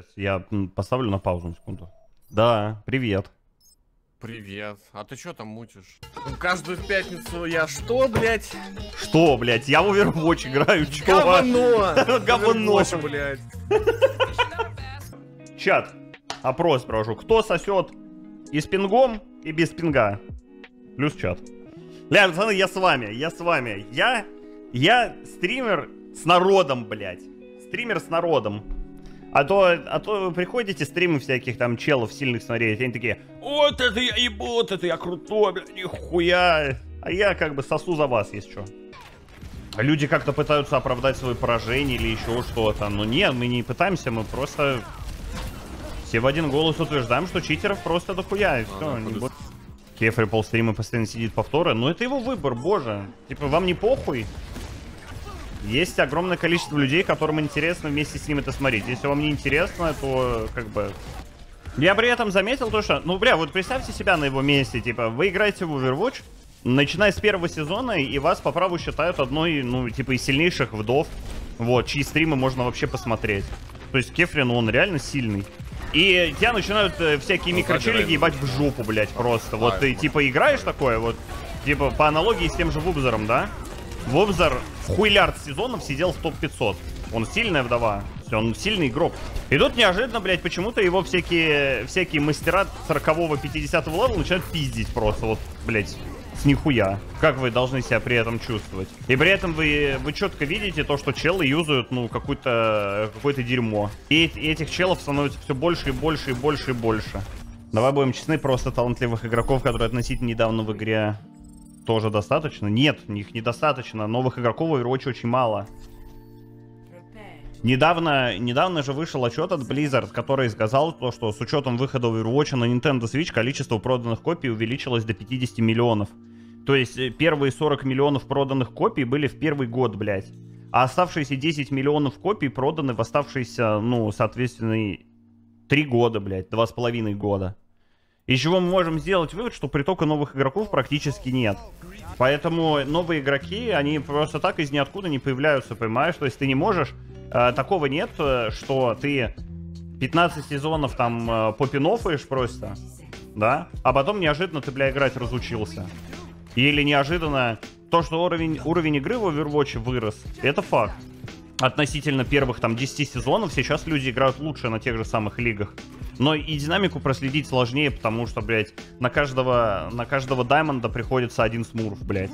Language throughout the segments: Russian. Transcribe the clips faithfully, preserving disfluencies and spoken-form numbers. Сейчас я поставлю на паузу на секунду. Да, привет. Привет. А ты что там мутишь? Каждую пятницу я что, блядь? Что, блядь? Я в Overwatch играю, чё? Говно! Говно, блядь. Чат, опрос провожу. Кто сосет и с пингом, и без пинга? Плюс чат. Бля, пацаны, я с вами, я с вами. Я, я стример с народом, блядь. Стример с народом. А то, а то вы приходите, стримы всяких там челов сильных смотреть, они такие: вот это я ебу, вот это я крутой, бля, нихуя. А я как бы сосу за вас, если что. Люди как-то пытаются оправдать свои поражения или еще что-то. Но не, мы не пытаемся, мы просто все в один голос утверждаем, что читеров просто дохуя, и все. Не будет. Кефри полстрима постоянно сидит повторы, но это его выбор, боже. Типа, вам не похуй? Есть огромное количество людей, которым интересно вместе с ним это смотреть. Если вам не интересно, то как бы... Я при этом заметил то, что... Ну, бля, вот представьте себя на его месте. Типа, вы играете в Overwatch, начиная с первого сезона, и вас по праву считают одной, ну, типа, из сильнейших вдов. Вот, чьи стримы можно вообще посмотреть. То есть Кефрин, ну, он реально сильный. И тебя начинают всякие микрочеллики ебать в жопу, блядь, просто. Вот ты, типа, играешь такое, вот, типа, по аналогии с тем же Вузером, да? Вузер в хуйлярд сезонов сидел в топ пятьсот. Он сильная вдова. Все, он сильный игрок. И тут неожиданно, блядь, почему-то его всякие всякие мастера сорокового пятидесятого левела начинают пиздить просто. Вот, блядь, с нихуя. Как вы должны себя при этом чувствовать? И при этом вы, вы четко видите то, что челы юзают, ну, какое-то какое-то дерьмо. И, и этих челов становится все больше и больше и больше и больше. Давай будем честны, просто талантливых игроков, которые относительно недавно в игре... Тоже достаточно? Нет, их недостаточно. Новых игроков в Overwatch очень мало. Недавно, недавно же вышел отчет от Blizzard, который сказал, что с учетом выхода Overwatch на Nintendo Switch количество проданных копий увеличилось до пятидесяти миллионов. То есть первые сорок миллионов проданных копий были в первый год, блядь. А оставшиеся десять миллионов копий проданы в оставшиеся, ну, соответственно, три года, блядь, два с половиной года. Из чего мы можем сделать вывод, что притока новых игроков практически нет. Поэтому новые игроки, они просто так из ниоткуда не появляются, понимаешь? То есть ты не можешь... Э, такого нет, что ты пятнадцать сезонов там э, попинофаешь просто, да? А потом неожиданно ты, бля, играть разучился. Или неожиданно то, что уровень, уровень игры в Overwatch вырос, это факт. Относительно первых там десяти сезонов сейчас люди играют лучше на тех же самых лигах. Но и динамику проследить сложнее, потому что, блядь, на каждого, на каждого даймонда приходится один смурф, блядь.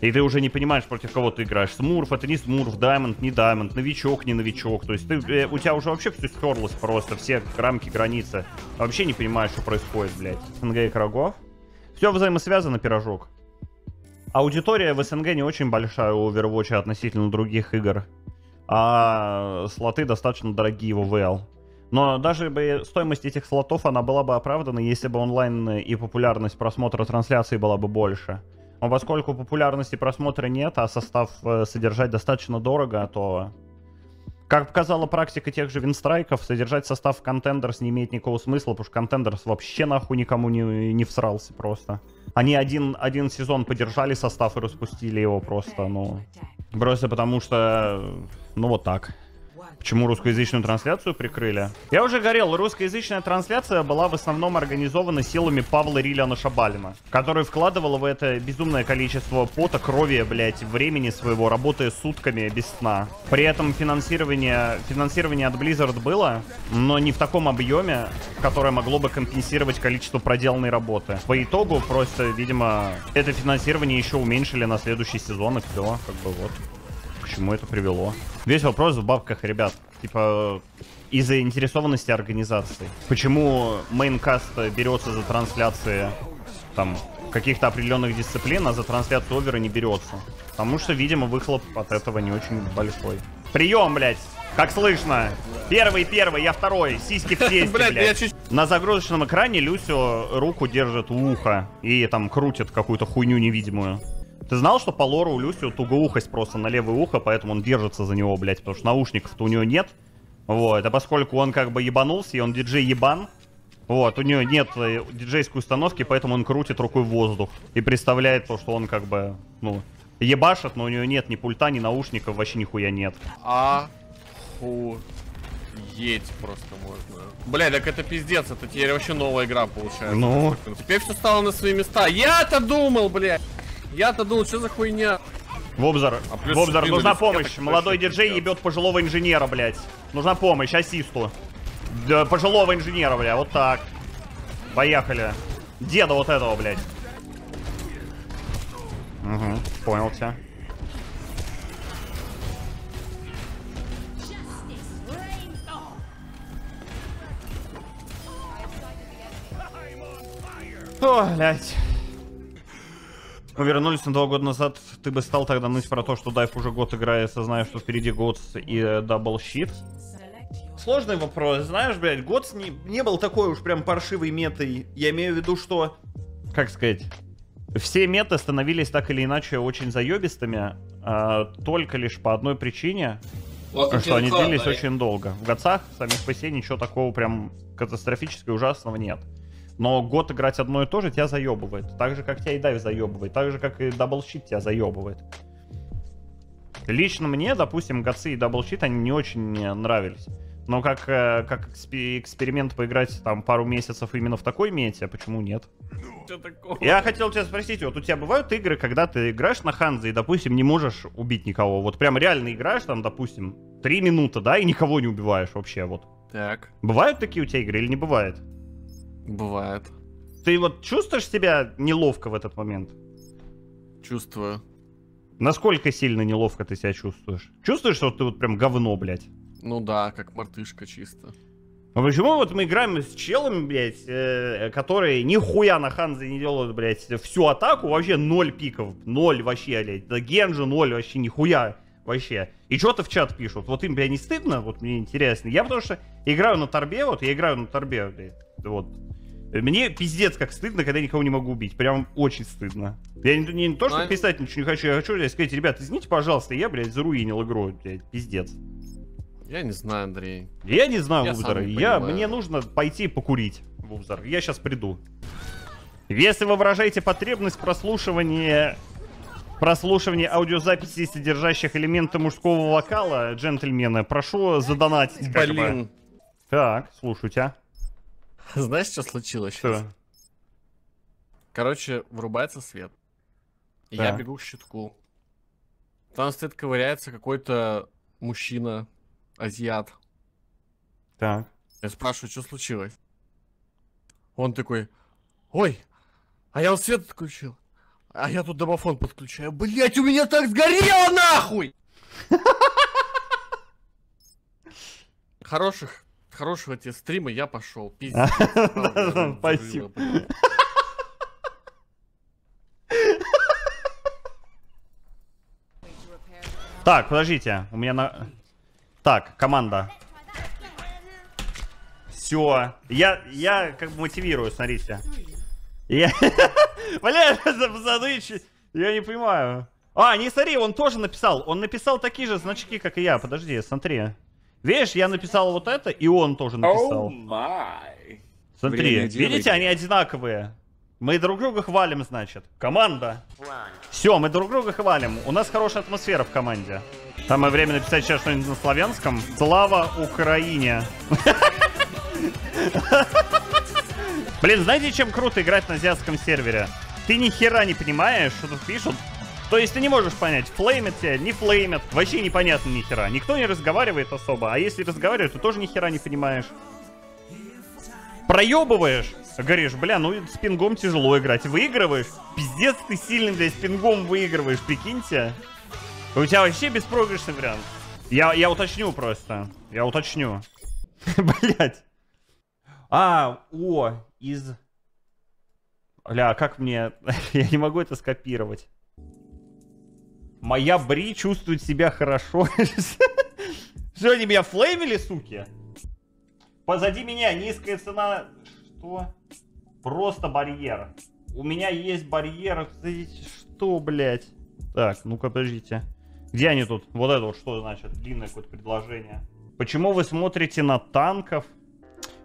И ты уже не понимаешь, против кого ты играешь. Смурф — это не смурф, даймонд — не даймонд, новичок — не новичок. То есть ты, у тебя уже вообще все стерлось просто, все рамки, границы. Вообще не понимаешь, что происходит, блядь. СНГ и Крагов. Все взаимосвязано, пирожок. Аудитория в СНГ не очень большая у Overwatch относительно других игр. А слоты достаточно дорогие в ВЛ. Но даже бы стоимость этих слотов, она была бы оправдана, если бы онлайн и популярность просмотра трансляции была бы больше. Но поскольку популярности просмотра нет, а состав содержать достаточно дорого, то, как показала практика тех же винстрайков, содержать состав в Contenders не имеет никакого смысла, потому что Contenders вообще нахуй никому не, не всрался просто. Они один, один сезон подержали состав и распустили его просто, ну... Просто потому что... Ну вот так. Почему русскоязычную трансляцию прикрыли? Я уже говорил, русскоязычная трансляция была в основном организована силами Павла Риляна Шабалина, который вкладывал в это безумное количество пота, крови, блядь, времени своего, работая сутками без сна. При этом финансирование, финансирование от Blizzard было, но не в таком объеме, которое могло бы компенсировать количество проделанной работы. По итогу просто, видимо, это финансирование еще уменьшили на следующий сезон, и все, как бы вот. К чему это привело. Весь вопрос в бабках, ребят. Типа, из-за интересованности организации. Почему мейнкаст берется за трансляции там каких-то определенных дисциплин, а за трансляцию овера не берется? Потому что, видимо, выхлоп от этого не очень большой. Прием, блядь! Как слышно? Первый, первый, я второй. Сиськи в тесте, блядь. На загрузочном экране Люсио руку держит у уха и там крутит какую-то хуйню невидимую. Ты знал, что по лору у Люсио тугоухость просто на левое ухо, поэтому он держится за него, блядь, потому что наушников-то у него нет. Вот, а поскольку он как бы ебанулся, и он диджей-ебан, вот, у него нет диджейской установки, поэтому он крутит рукой в воздух и представляет то, что он как бы, ну, ебашит, но у него нет ни пульта, ни наушников, вообще нихуя нет. А-ху... Офигеть просто можно. Бля, так это пиздец, это теперь вообще новая игра получается. Ну. Теперь все стало на свои места. Я-то думал, бля. Я-то думал, что за хуйня. Вобзер, а Вобзер, нужна помощь. Молодой диджей ебет пожилого инженера, блядь. Нужна помощь, ассисту. Да, пожилого инженера, бля, вот так. Поехали. Деда вот этого, блядь. Угу, понял тебя. О, блядь. Мы вернулись на два года назад. Ты бы стал тогда ныть про то, что Дайв уже год играет, зная, что впереди год и даблшит? Сложный вопрос. Знаешь, блядь, год не, не был такой уж прям паршивой метой. Я имею в виду, что... Как сказать? Все меты становились так или иначе очень заебистыми, а, только лишь по одной причине, Welcome что они club, длились buddy. Очень долго. В годцах самих по себе ничего такого прям катастрофически ужасного нет. Но год играть одно и то же тебя заебывает. Так же, как тебя и Дайв заебывает. Так же, как и Даблшит тебя заебывает. Лично мне, допустим, годцы и Даблшит, они не очень мне нравились. Но как, как эксперимент поиграть там пару месяцев именно в такой мете, почему нет? Я хотел тебя спросить, вот у тебя бывают игры, когда ты играешь на Ханзе и, допустим, не можешь убить никого? Вот прям реально играешь там, допустим, три минуты, да, и никого не убиваешь вообще, вот. Так. Бывают такие у тебя игры или не бывает? Бывает. Ты вот чувствуешь себя неловко в этот момент? Чувствую. Насколько сильно неловко ты себя чувствуешь? Чувствуешь, что ты вот прям говно, блядь? Ну да, как мартышка чисто. А почему вот мы играем с челами, блядь, э, которые нихуя на Ханзе не делают, блядь, всю атаку, вообще ноль пиков, ноль вообще, блядь, да Генджи ноль вообще, нихуя вообще. И что-то в чат пишут, вот им, блядь, не стыдно, вот мне интересно. Я потому что играю на Торбе, вот я играю на Торбе, блядь, вот. Мне пиздец как стыдно, когда я никого не могу убить, прям очень стыдно. Я не, не, не то, что писать ничего не хочу, я хочу, блядь, сказать, ребят, извините, пожалуйста, я, блядь, заруинил игру, блядь, пиздец. Я не знаю, Андрей. Я не знаю, я Вузер. Я, мне нужно пойти покурить, Вузер. Я сейчас приду. Если вы выражаете потребность прослушивания, прослушивания аудиозаписей, содержащих элементы мужского вокала, джентльмены, прошу задонатить. Блин. Так, слушаю тебя. Знаешь, что случилось что? Сейчас? Короче, врубается свет. Да. Я бегу к щитку. Там стоит, ковыряется какой-то мужчина. Азиат. Так. Я спрашиваю, что случилось? Он такой, ой, а я вот свет отключил. А я тут домофон подключаю. Блять, у меня так сгорело нахуй! Хороших, хорошего тебе стрима, я пошел. Пиздец. Спасибо. Так, подождите, у меня на... Так, команда. Все. Я, я как бы мотивирую, смотрите. Я... Бля, задачи. Я не понимаю. А, не смотри, он тоже написал. Он написал такие же значки, как и я. Подожди, смотри. Видишь, я написал вот это, и он тоже написал. Смотри, видите, они одинаковые. Мы друг друга хвалим, значит. Команда. Все, мы друг друга хвалим. У нас хорошая атмосфера в команде. Самое время написать сейчас что-нибудь на славянском. Слава Украине. Блин, знаете, чем круто играть на азиатском сервере? Ты ни хера не понимаешь, что тут пишут. То есть ты не можешь понять, флеймят тебя, не флеймят. Вообще непонятно ни хера. Никто не разговаривает особо. А если разговаривают, то тоже ни хера не понимаешь. Проебываешь. Говоришь, бля, ну с пингом тяжело играть. Выигрываешь? Пиздец ты сильный, блядь, с пингом выигрываешь, прикиньте. У тебя вообще беспроигрышный вариант. Я, я уточню просто. Я уточню. Блять. А, о, из... Бля, как мне... Я не могу это скопировать. Моя Бри чувствует себя хорошо. Что, они меня флеймили, суки? Позади меня низкая цена... Что? Просто барьер. У меня есть барьер. Что, блять? Так, ну-ка, подождите. Где они тут? Вот это вот что значит? Длинное какое-то предложение. Почему вы смотрите на танков?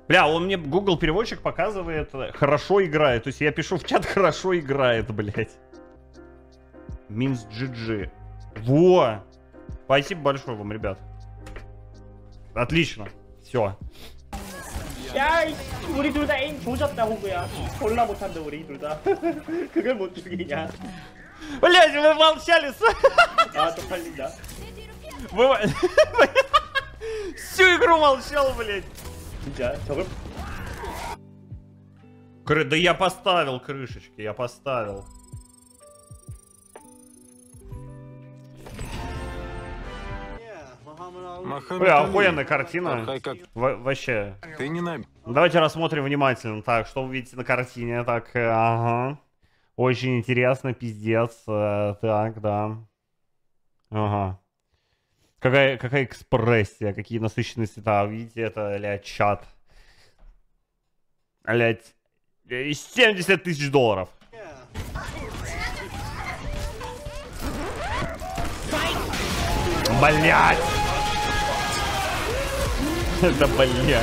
Бля, он мне, Google переводчик показывает, хорошо играет. То есть я пишу в чат, хорошо играет, блядь. Минс джи джи. Во! Спасибо большое вам, ребят. Отлично. Все. 야, 우리 둘 다 에임 조졌다, 호구야. 졸라 못한다, 우리 둘 다. 그걸 못 죽이냐. Блять, вы молчали. А, то палинда. Вы... Всю игру молчал, блять. Да, 저걸... Кры... Да я поставил крышечки, я поставил. Бля, охуенная картина. Во вообще. Ты не нами. Давайте рассмотрим внимательно. Так, что вы видите на картине? Так, ага. Очень интересно, пиздец. Так, да. Ага. Какая, какая экспрессия, какие насыщенные цвета. Видите, это, блядь, чат. Блядь. семьдесят тысяч долларов. Блядь. Да блядь.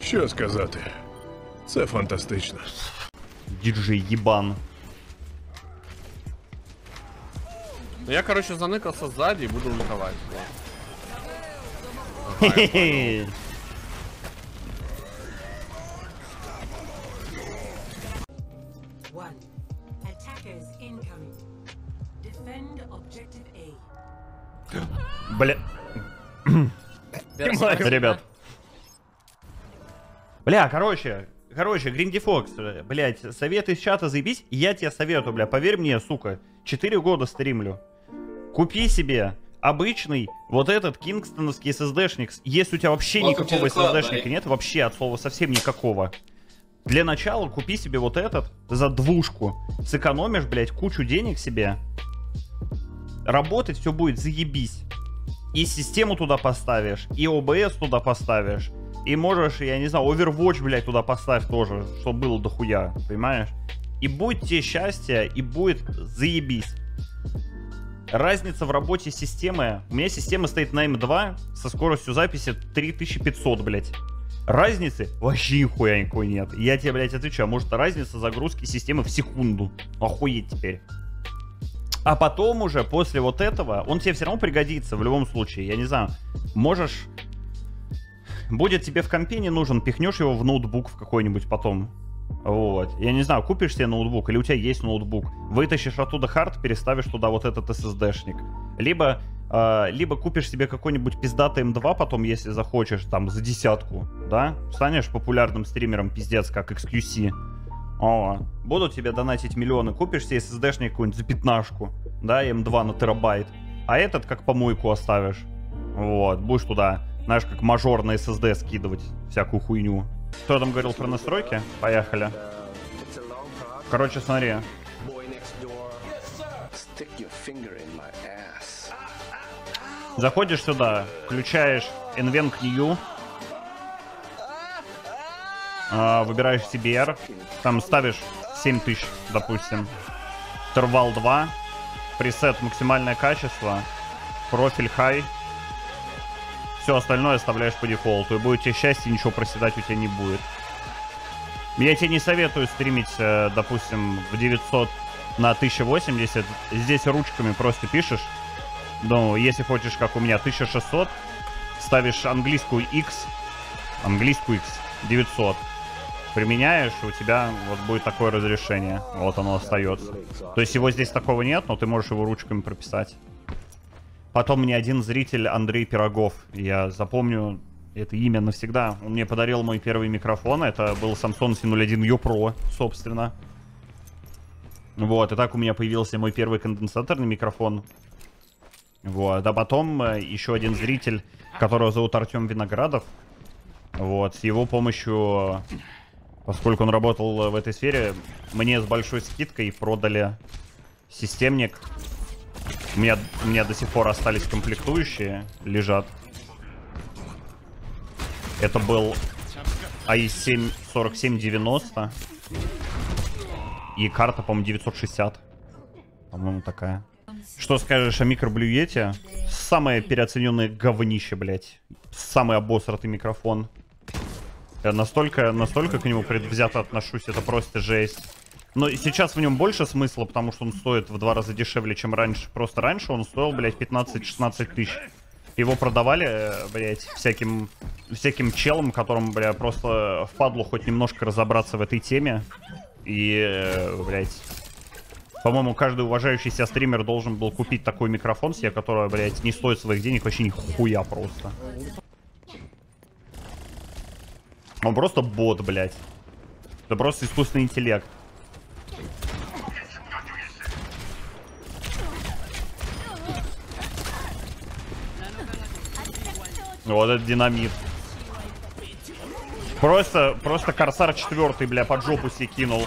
Що сказати? Це фантастично. Диджей ебан. Я, короче, заныкался сзади и буду лутовать. Бля... Ребят. Бля, короче, короче, Гринди Фокс, блядь, советы из чата заебись, я тебе советую, бля, поверь мне, сука, четыре года стримлю. Купи себе обычный вот этот кингстоновский эс эс ди-шник, если у тебя вообще никакого эс эс ди-шника нет, вообще от слова совсем никакого. Для начала купи себе вот этот за двушку, сэкономишь, блядь, кучу денег себе, работать все будет заебись. И систему туда поставишь, и о бэ эс туда поставишь, и можешь, я не знаю, Overwatch, блядь, туда поставь тоже, чтобы было дохуя, понимаешь? И будет тебе счастье, и будет заебись. Разница в работе системы. У меня система стоит на эм два со скоростью записи три тысячи пятьсот, блядь. Разницы вообще нихуя никакой нет. Я тебе, блядь, отвечаю, может, разница загрузки системы в секунду. Охуеть теперь. А потом уже, после вот этого, он тебе все равно пригодится в любом случае. Я не знаю, можешь... Будет тебе в компе не нужен, пихнешь его в ноутбук в какой-нибудь потом. Вот. Я не знаю, купишь себе ноутбук или у тебя есть ноутбук. Вытащишь оттуда хард, переставишь туда вот этот эс эс ди-шник. Либо, э, либо купишь себе какой-нибудь пиздатый эм два потом, если захочешь, там, за десятку, да? Станешь популярным стримером, пиздец, как икс кью си. О, будут тебе донатить миллионы, купишь себе эс эс ди-шник какой-нибудь за пятнашку, да, эм два на терабайт. А этот как помойку оставишь. Вот, будешь туда... Знаешь, как мажор на эс эс ди скидывать всякую хуйню. Кто там говорил про настройки? Поехали. Короче, смотри. Заходишь сюда, включаешь Envenc New. Выбираешь си би ар. Там ставишь семь тысяч, допустим. Интервал два. Пресет максимальное качество. Профиль high. Все остальное оставляешь по дефолту. И будет тебе счастье, ничего проседать у тебя не будет. Я тебе не советую стримить, допустим, в девятьсот на тысячу восемьдесят. Здесь ручками просто пишешь. Ну, если хочешь, как у меня, тысяча шестьсот. Ставишь английскую X. Английскую X. девятьсот. Применяешь, у тебя вот будет такое разрешение. Вот оно остается. То есть его здесь такого нет, но ты можешь его ручками прописать. Потом мне один зритель, Андрей Пирогов, я запомню это имя навсегда. Он мне подарил мой первый микрофон, это был Samsung си ноль один Upro, собственно. Вот, и так у меня появился мой первый конденсаторный микрофон. Вот, а потом еще один зритель, которого зовут Артем Виноградов. Вот, с его помощью, поскольку он работал в этой сфере, мне с большой скидкой продали системник. У меня, у меня до сих пор остались комплектующие, лежат. Это был ай семь сорок семь девяносто. И карта, по-моему, девятьсот шестьдесят. По-моему, такая. Что скажешь о микроблюете? Самое переоцененное говнище, блядь. Самый обосратый микрофон. Я настолько, настолько к нему предвзято отношусь, это просто жесть. Но сейчас в нем больше смысла, потому что он стоит в два раза дешевле, чем раньше. Просто раньше он стоил, блядь, пятнадцать-шестнадцать тысяч. Его продавали, блядь, всяким, всяким челам, которым, блядь, просто впадло хоть немножко разобраться в этой теме. И, блядь, по-моему, каждый уважающийся стример должен был купить такой микрофон себе, который, блядь, не стоит своих денег вообще нихуя просто. Он просто бот, блядь. Это просто искусственный интеллект. Вот это динамит. Просто, просто Корсар четвертый, бля, под жопу себе кинул.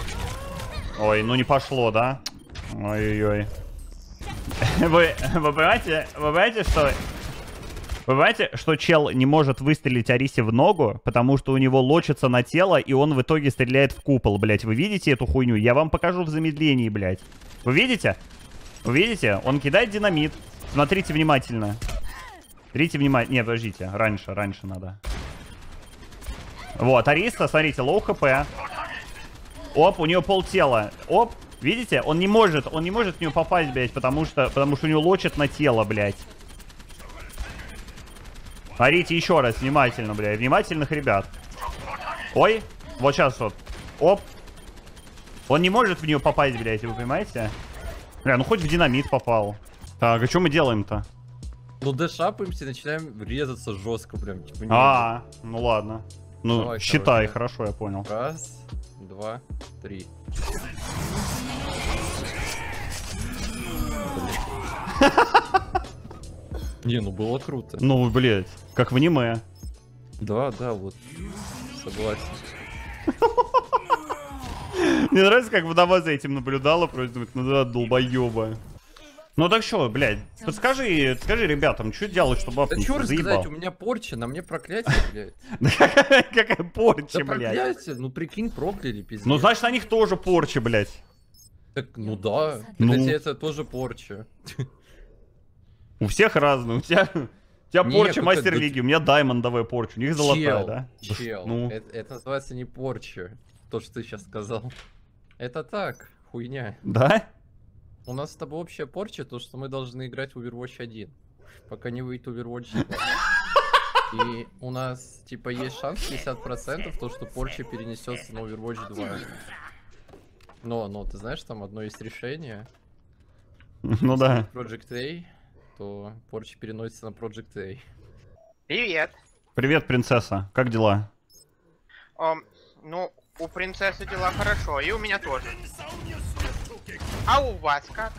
Ой, ну не пошло, да? Ой-ой-ой. Вы, вы понимаете, вы понимаете, что... Вы понимаете, что чел не может выстрелить Арисе в ногу, потому что у него лочится на тело, и он в итоге стреляет в купол, блядь. Вы видите эту хуйню? Я вам покажу в замедлении, блядь. Вы видите? Вы видите? Он кидает динамит. Смотрите внимательно. Смотрите внимательно. Не, подождите. Раньше, раньше надо. Вот, Ариса, смотрите, лоу хп. Оп, у нее полтела. Оп, видите? Он не может, он не может в нее попасть, блядь, потому что, потому что у него лочит на тело, блядь. Смотрите еще раз, внимательно, бля, внимательных ребят. Ой, вот сейчас вот. Оп. Он не может в нее попасть, блядь, вы понимаете? Бля, ну хоть в динамит попал. Так, а что мы делаем-то? Ну дэшапаемся, начинаем резаться жестко прям. Типа, а, -а, а, ну ладно. Ну, давай, считай, короче. Хорошо, я понял. Раз, два, три. Не, ну было круто. Ну, блядь, как в аниме. Да, да, вот. Согласен. Мне нравится, как вдова за этим наблюдала, просто думает, ну да, долбоеба. Ну так что, блядь, подскажи, скажи ребятам, что делать, чтобы аф не заебал? Да чё рассказать, у меня порча, на мне проклятие, блядь. Какая порча, блядь? Проклятие, ну прикинь, прокляли, пиздец. Ну значит, на них тоже порча, блядь. Так, ну да, это тоже порча. У всех разные. У тебя, у тебя не, порча мастер это... лиги, у меня даймондовая порча, у них чел, золотая, да? Чел, ну. это, это называется не порча, то, что ты сейчас сказал. Это так, хуйня. Да? У нас с тобой общая порча, то, что мы должны играть в Overwatch один, пока не выйдет Overwatch два. И у нас, типа, есть шанс пятьдесят процентов, то, что порча перенесется на Overwatch два. Но, но, ты знаешь, там одно есть решение. Ну да. Project A, то порча переносится на Project A. Привет. Привет, принцесса. Как дела? Um, ну, у принцессы дела хорошо, и у меня тоже. А у вас как?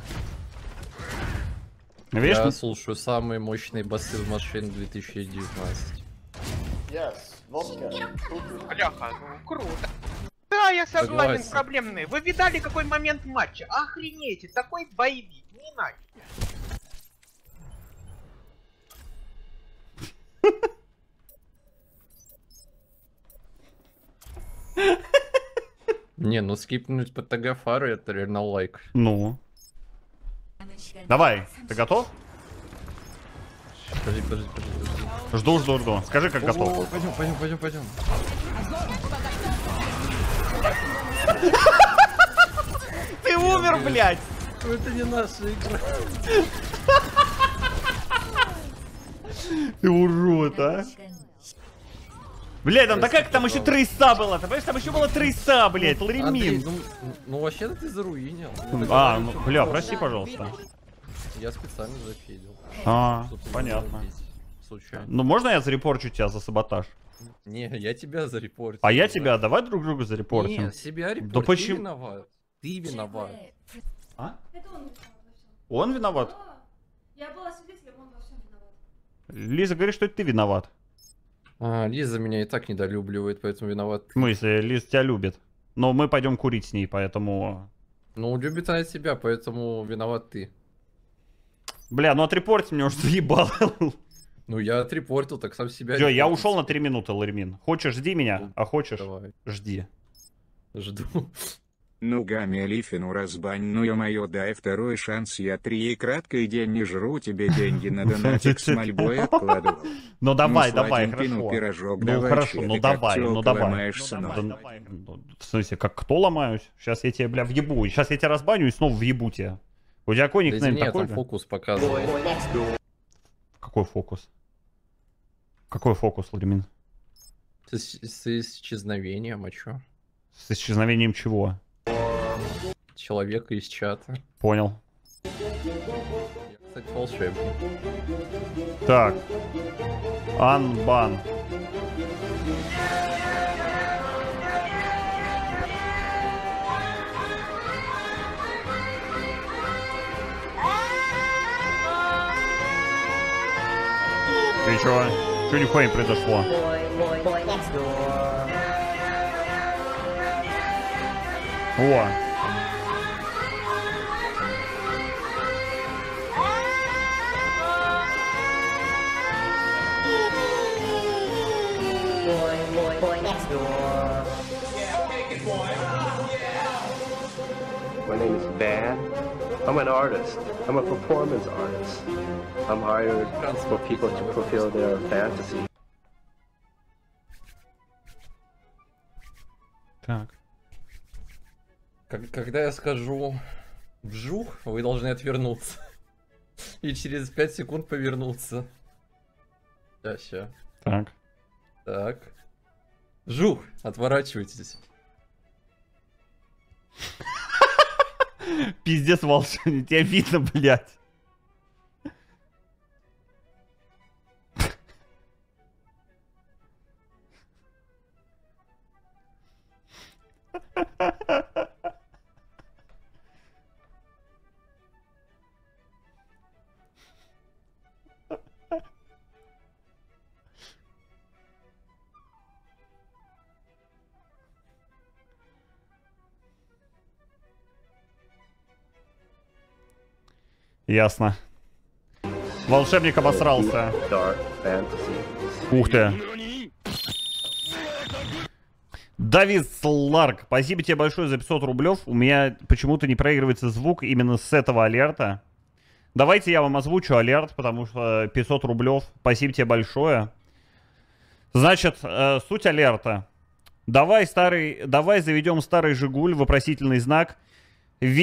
Видишь, я слушаю самые мощные басы в машин две тысячи девятнадцать. Yes, Аляха, ну круто. Да, я согласен, проблемный. Вы видали какой момент матча? Охренеть, такой боевик, не надо. Не, ну скипнуть под ТГ фары это реально лайк. Ну. Давай, ты готов? Подожди, подожди, подожди. Жду, жду, жду. Скажи, как готов. Пойдем, пойдем, пойдем, пойдем. Ты умер, блядь! Это не наша игра. Ты урод, а? Блядь, там такая, там еще трейса была, ты понимаешь, там еще было трейса, блядь, Ларемин. Ну, ну вообще-то ты заруинил. А, ну, бля, прости, пожалуйста. Я специально зафидил. А, понятно. Ну, можно я зарепорчу тебя за саботаж? Не, я тебя зарепорчу. А я тебя, давай друг другу зарепорчим. Нет, себя репорчу, ты виноват. Ты виноват. А? Он виноват? Я была свидетелем, он во всем виноват. Лиза говорит, что это ты виноват. А, Лиза меня и так недолюбливает, поэтому виноват. В смысле, Лиза тебя любит. Но мы пойдем курить с ней, поэтому... Ну, любит она тебя, поэтому виноват ты. Бля, ну отрепорти меня уже заебал. Ну я отрепортил, так сам себя... Все, я ушел на три минуты, Ларемин. Хочешь, жди меня, а хочешь, давай. Жди. Жду. Ну гами Алифину разбань, ну ё-моё, дай второй шанс, я три и краткий день не жру, тебе деньги на донатик с мольбой откладывал. Ну давай, давай, хорошо. Ну хорошо, ну давай, ну давай. В смысле, как кто ломаюсь? Сейчас я тебе, бля, въебу, сейчас я тебя разбаню и снова въебу тебя. У тебя коник, наверное, такой же? Фокус показывает. Какой фокус? Какой фокус, Ларемин? С исчезновением, а чё? С исчезновением чего? Человека из чата. Понял. Я, кстати, волшебник. Так. Анбан. Ты чё? Чё нихуя не произошло? О! My name is Van. I'm an artist. I'm a performance artist. I'm hired for people to fulfill their fantasy. Так. Когда я скажу «вжух», вы должны отвернуться. И через пять секунд повернуться. Сейчас, сейчас. Так. Так. Вжух, отворачивайтесь. Пиздец, волшебник, тебя видно, блядь. Ясно. Волшебник обосрался. Ух ты. Давид Сларк, спасибо тебе большое за пятьсот рублев. У меня почему-то не проигрывается звук именно с этого алерта. Давайте я вам озвучу алерт, потому что пятьсот рублев. Спасибо тебе большое. Значит, э, суть алерта. Давай, старый, давай заведем старый Жигуль, вопросительный знак. Андрюха,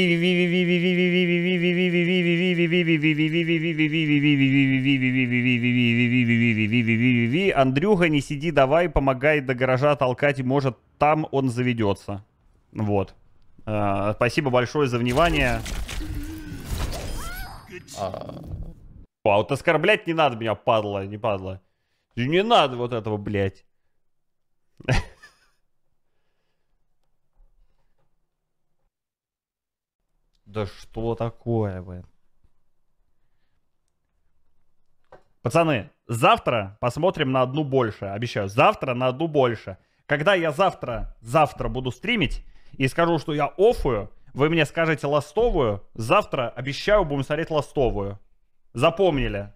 не сиди, давай, помогай до гаража толкать, может там он заведется. Вот. Спасибо большое за внимание. А вот оскорблять не надо меня, падла, не падла. Не надо вот этого, блядь. Да что такое, блин? Пацаны, завтра посмотрим на одну больше, обещаю. Завтра на одну больше. Когда я завтра, завтра буду стримить и скажу, что я офую, вы мне скажете ластовую. Завтра, обещаю, будем смотреть ластовую. Запомнили?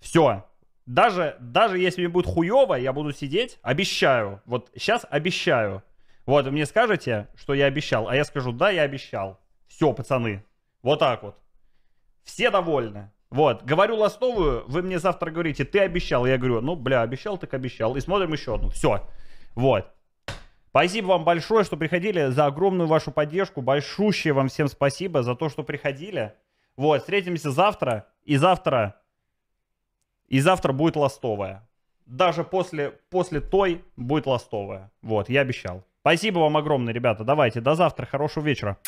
Все. Даже, даже если мне будет хуево, я буду сидеть, обещаю. Вот сейчас обещаю. Вот, вы мне скажете, что я обещал, а я скажу, да, я обещал. Все, пацаны, вот так вот. Все довольны. Вот, говорю ластовую, вы мне завтра говорите, ты обещал. Я говорю, ну, бля, обещал, так обещал. И смотрим еще одну. Все, вот. Спасибо вам большое, что приходили, за огромную вашу поддержку. Большущее вам всем спасибо за то, что приходили. Вот, встретимся завтра. И завтра, и завтра будет ластовая. Даже после, после той будет ластовая. Вот, я обещал. Спасибо вам огромное, ребята. Давайте, до завтра, хорошего вечера.